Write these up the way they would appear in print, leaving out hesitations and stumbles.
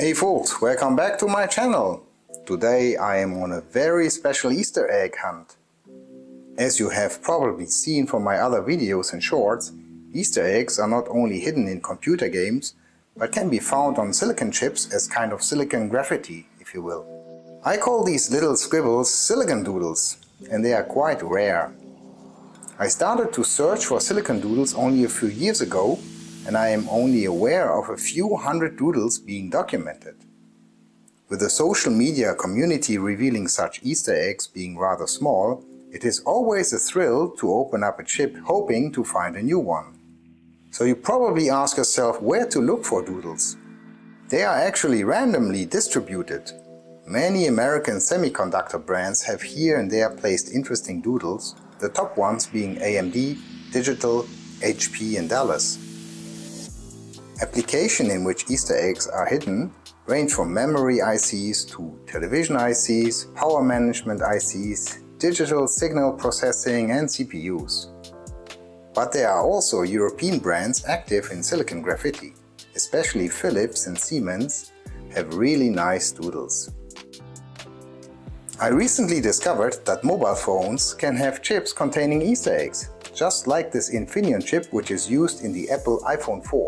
Hey folks, welcome back to my channel. Today I am on a very special Easter egg hunt. As you have probably seen from my other videos and shorts, Easter eggs are not only hidden in computer games, but can be found on silicon chips as kind of silicon graffiti, if you will. I call these little scribbles silicon doodles, and they are quite rare. I started to search for silicon doodles only a few years ago, and I am only aware of a few hundred doodles being documented. With the social media community revealing such Easter eggs being rather small, it is always a thrill to open up a chip hoping to find a new one. So you probably ask yourself where to look for doodles. They are actually randomly distributed. Many American semiconductor brands have here and there placed interesting doodles, the top ones being AMD, Digital, HP and Dallas. Applications in which Easter eggs are hidden range from memory ICs to television ICs, power management ICs, digital signal processing and CPUs. But there are also European brands active in silicon graffiti. Especially Philips and Siemens have really nice doodles. I recently discovered that mobile phones can have chips containing Easter eggs, just like this Infineon chip which is used in the Apple iPhone 4.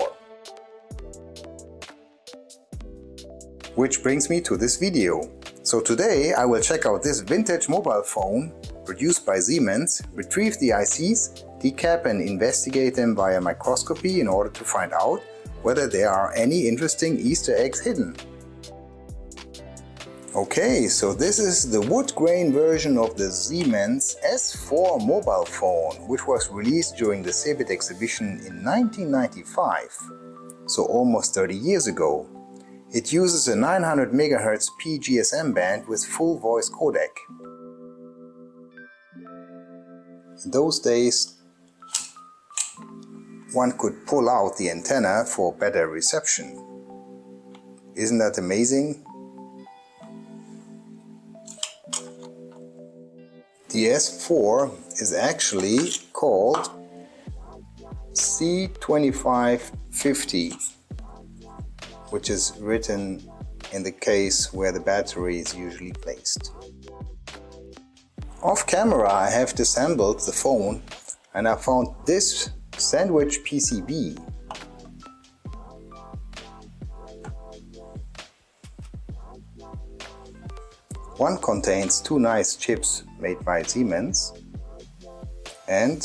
Which brings me to this video. So today I will check out this vintage mobile phone produced by Siemens, retrieve the ICs, decap and investigate them via microscopy in order to find out whether there are any interesting Easter eggs hidden. Okay, so this is the wood grain version of the Siemens S4 mobile phone, which was released during the CeBIT exhibition in 1995, so almost 30 years ago. It uses a 900 MHz GSM band with full voice codec. In those days, one could pull out the antenna for better reception. Isn't that amazing? The S4 is actually called C2550. Which is written in the case where the battery is usually placed. Off camera I have disassembled the phone and I found this sandwich PCB. One contains two nice chips made by Siemens and,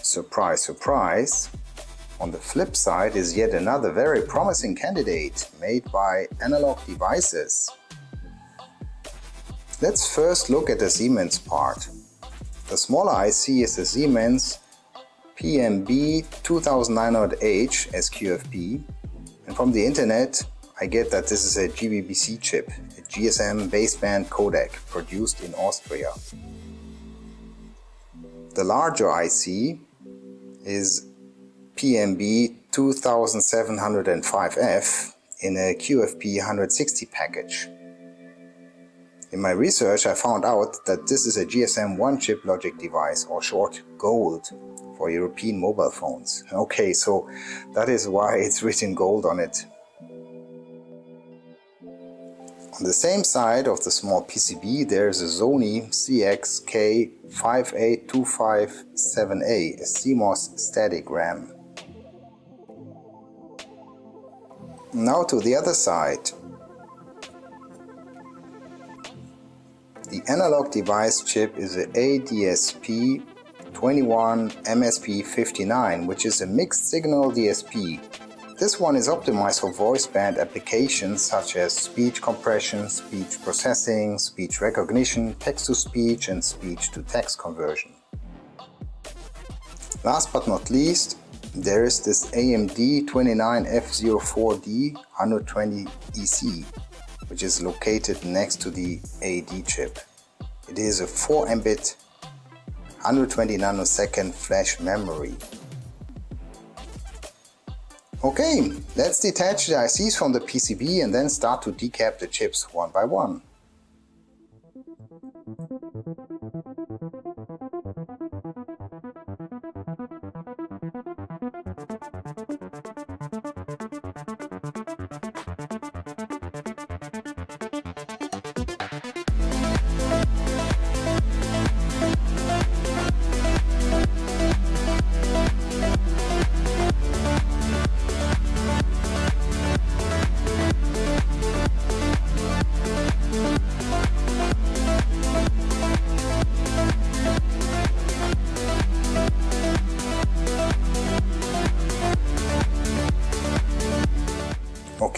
surprise, surprise, on the flip side is yet another very promising candidate made by Analog Devices. Let's first look at the Siemens part. The smaller IC is the Siemens PMB 2900H as QFP, and from the internet I get that this is a GBBC chip, a GSM baseband codec produced in Austria. The larger IC is PMB 2705F in a QFP 160 package. In my research I found out that this is a GSM 1 chip logic device, or short GOLD, for European mobile phones. Okay, so that is why it's written GOLD on it. On the same side of the small PCB there is a Sony CXK58257A, a CMOS static RAM. Now to the other side. The Analog Device chip is the ADSP 21 MSP59, which is a mixed signal DSP. This one is optimized for voice band applications such as speech compression, speech processing, speech recognition, text-to-speech and speech-to-text conversion. Last but not least, there is this AMD 29F04D 120 EC, which is located next to the AD chip. It is a 4 Mbit 120 nanosecond flash memory. Okay, let's detach the ICs from the PCB and then start to decap the chips one by one.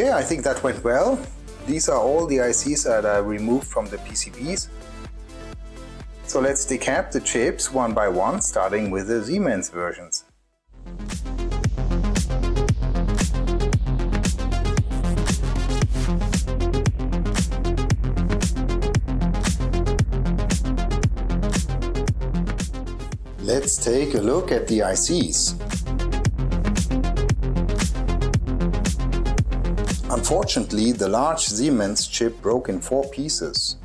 Okay, I think that went well. These are all the ICs that I removed from the PCBs. So let's decamp the chips one by one, starting with the Siemens versions. Let's take a look at the ICs. Unfortunately, the large Siemens chip broke in 4 pieces.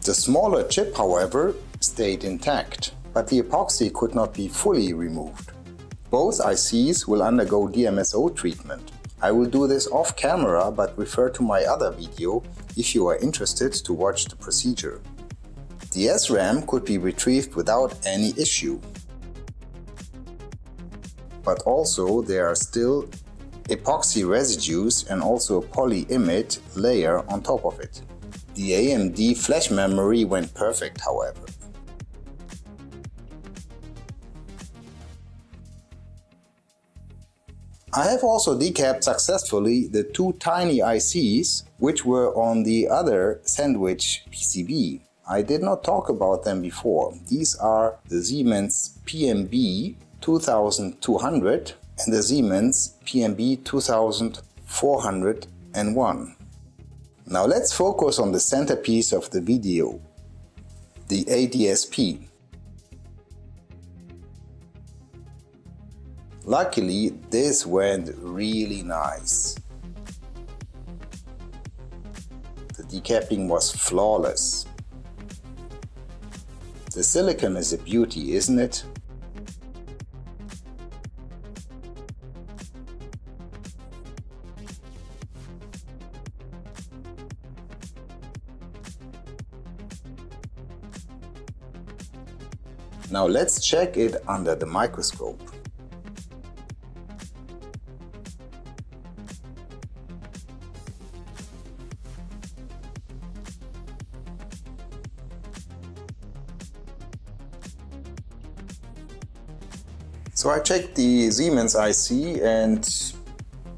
The smaller chip, however, stayed intact, but the epoxy could not be fully removed. Both ICs will undergo DMSO treatment. I will do this off camera, but refer to my other video if you are interested to watch the procedure. The SRAM could be retrieved without any issue. But also there are still epoxy residues and also a polyimide layer on top of it. The AMD flash memory went perfect, however. I have also decapped successfully the 2 tiny ICs which were on the other sandwich PCB. I did not talk about them before. These are the Siemens PMB 2200 and the Siemens PMB 2401. Now let's focus on the centerpiece of the video, the ADSP. Luckily, this went really nice. The decapping was flawless. The silicon is a beauty, isn't it? Now let's check it under the microscope. So I checked the Siemens IC and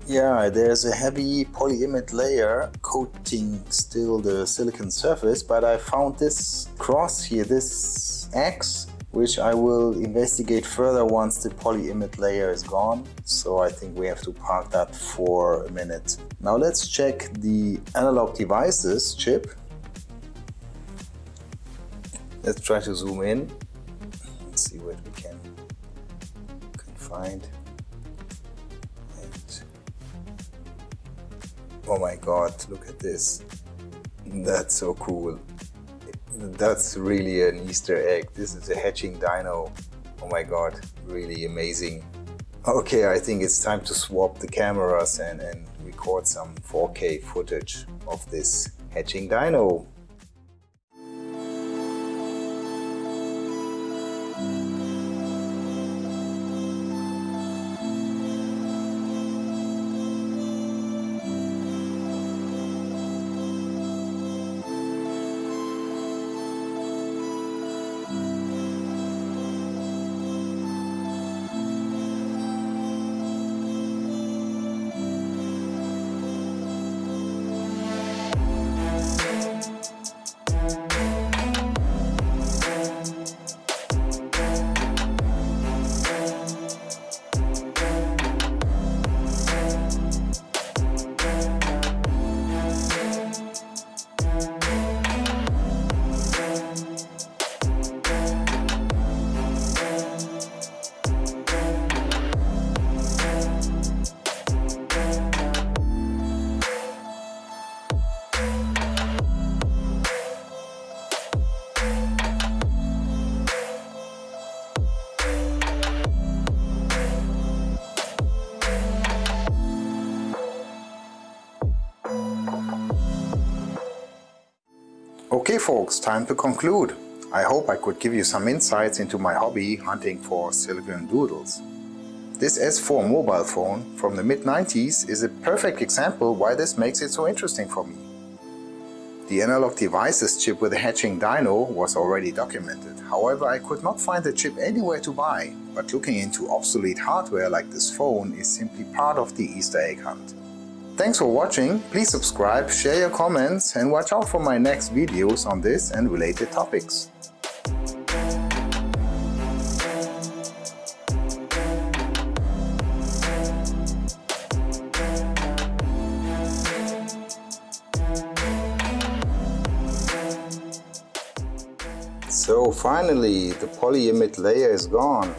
yeah, there's a heavy polyimide layer coating still the silicon surface, but I found this cross here, this X, which I will investigate further once the polyimide layer is gone. So I think we have to park that for a minute. Now let's check the Analog Devices chip. Let's try to zoom in. Let's see what we can find. And oh my God, look at this. That's so cool. That's really an Easter egg. This is a hatching dino. Oh my God, really amazing. Okay, I think it's time to swap the cameras and record some 4K footage of this hatching dino. Okay folks, time to conclude. I hope I could give you some insights into my hobby hunting for silicon doodles. This S4 mobile phone from the mid-90s is a perfect example why this makes it so interesting for me. The Analog Devices chip with a hatching dyno was already documented. However, I could not find the chip anywhere to buy, but looking into obsolete hardware like this phone is simply part of the Easter egg hunt. Thanks for watching, please subscribe, share your comments and watch out for my next videos on this and related topics. So finally, the polyimide layer is gone.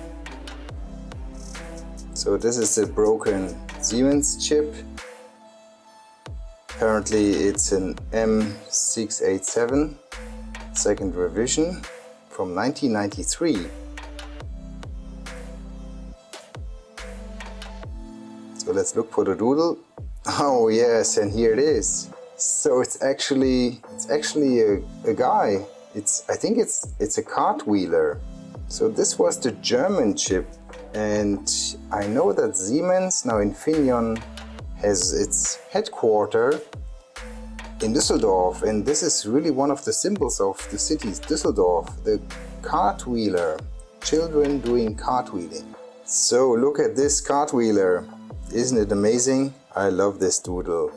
So this is the broken Siemens chip. Apparently it's an M687 second revision from 1993. So let's look for the doodle. Oh yes, and here it is. So it's actually a guy. I think it's a cartwheeler. So this was the German chip, and I know that Siemens, now Infineon, has its headquarter in Düsseldorf, and this is really one of the symbols of the city's Düsseldorf, the cartwheeler, children doing cartwheeling. So look at this cartwheeler, isn't it amazing? I love this doodle.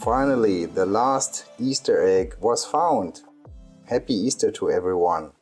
Finally, the last Easter egg was found. Happy Easter to everyone!